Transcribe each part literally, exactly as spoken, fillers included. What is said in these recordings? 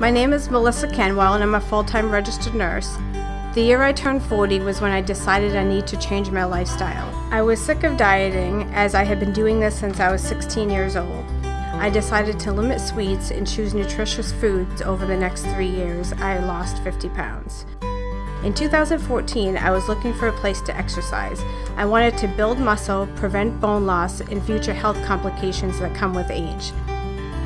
My name is Melissa Canwell and I'm a full-time registered nurse. The year I turned forty was when I decided I need to change my lifestyle. I was sick of dieting, as I had been doing this since I was sixteen years old. I decided to limit sweets and choose nutritious foods. Over the next three years, I lost fifty pounds. In two thousand fourteen, I was looking for a place to exercise. I wanted to build muscle, prevent bone loss, and future health complications that come with age.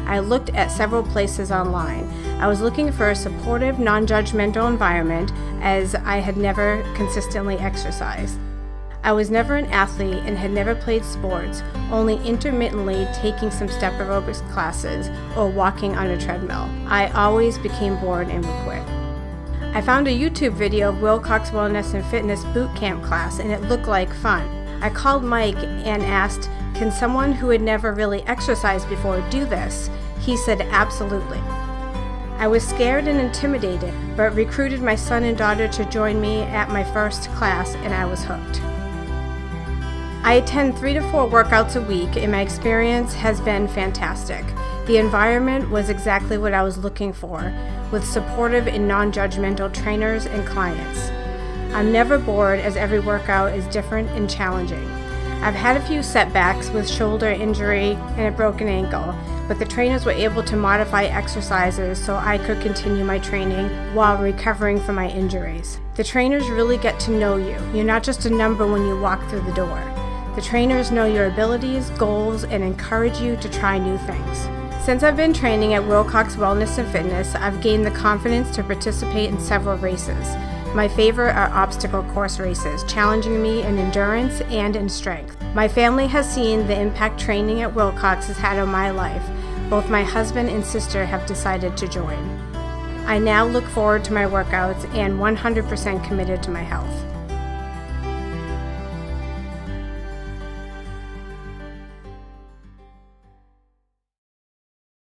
I looked at several places online. I was looking for a supportive, non-judgmental environment, as I had never consistently exercised. I was never an athlete and had never played sports, only intermittently taking some step aerobics classes or walking on a treadmill. I always became bored and would quit. I found a YouTube video of Wilcox Wellness and Fitness Boot Camp class, and it looked like fun. I called Mike and asked, can someone who had never really exercised before do this? He said, absolutely. I was scared and intimidated, but recruited my son and daughter to join me at my first class, and I was hooked. I attend three to four workouts a week, and my experience has been fantastic. The environment was exactly what I was looking for, with supportive and non-judgmental trainers and clients. I'm never bored, as every workout is different and challenging. I've had a few setbacks with shoulder injury and a broken ankle, but the trainers were able to modify exercises so I could continue my training while recovering from my injuries. The trainers really get to know you. You're not just a number when you walk through the door. The trainers know your abilities, goals, and encourage you to try new things. Since I've been training at Wilcox Wellness and Fitness, I've gained the confidence to participate in several races. My favorite are obstacle course races, challenging me in endurance and in strength. My family has seen the impact training at Wilcox has had on my life. Both my husband and sister have decided to join. I now look forward to my workouts and one hundred percent committed to my health.